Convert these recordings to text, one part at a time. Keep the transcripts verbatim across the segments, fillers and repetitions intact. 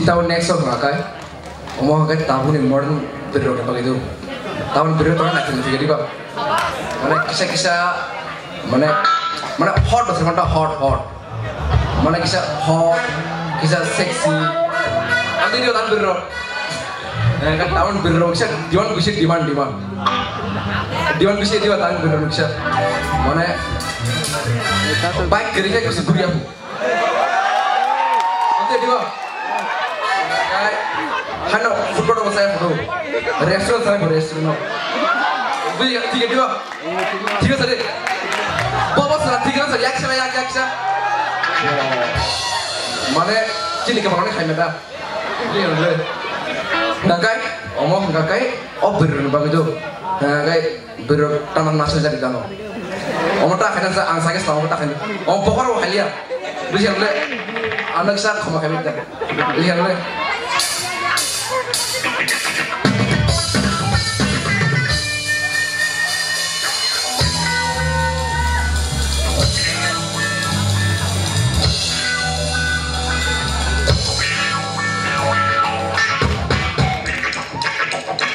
tahun next song ngakai, omong ngakai tahun yang modern periode apa gitu, tahun periode tahun nanti jadi pak, mana kisah-kisah, mana mana hot bahasa mana hot hot, mana kisah hot, kisah seksi, nanti dia tahun periode, kan tahun periode kisah, diwan kisah diwan diwan, diwan kisah diwan tahun periode kisah, mana baik keringnya kisah gurih aku, nanti dia Hano, football dong saya foto, restoran saya foto restoran. Beli tiga dua, tiga saja. Bawa salah tiga saja, yaksa yaksa yaksa. Mana cini kemarin kayak mana? Iya udah. Ngakai, omong ngakai, oper bang itu. Ngakai berut taman masuk jadi tamu. Omong tak kena saya angsa kes tamu tak kena. Omong pokoknya wah lihat, beli yang udah. Anak saya kau makan minta, beli yang udah.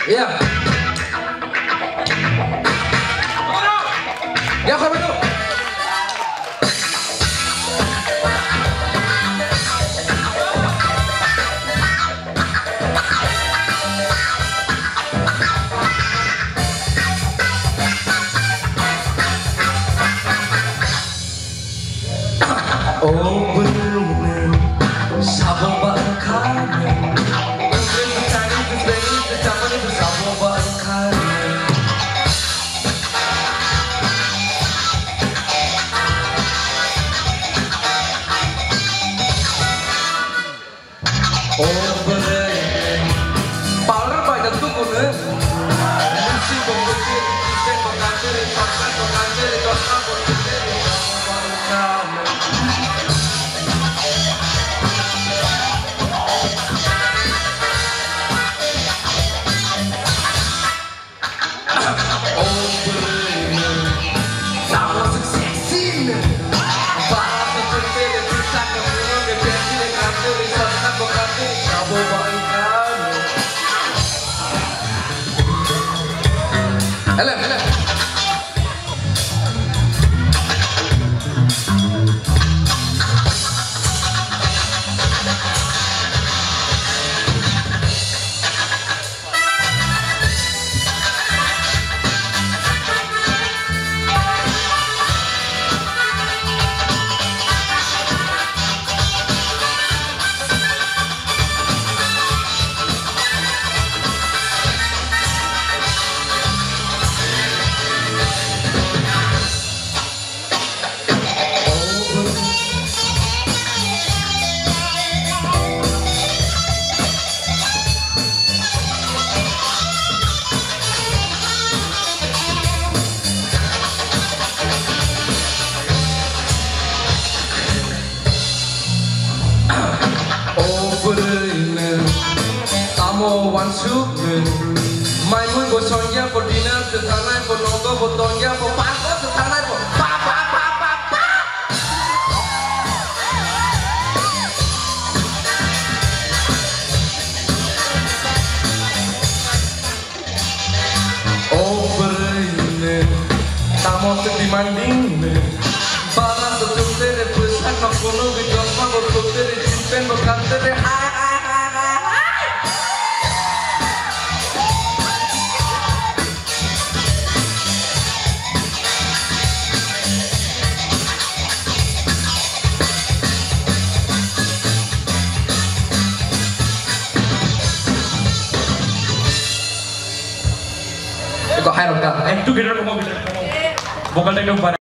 Ya, ya kau betul. Oh benar, sabun bakar. Itu kita ngomong, bukan teknik barang.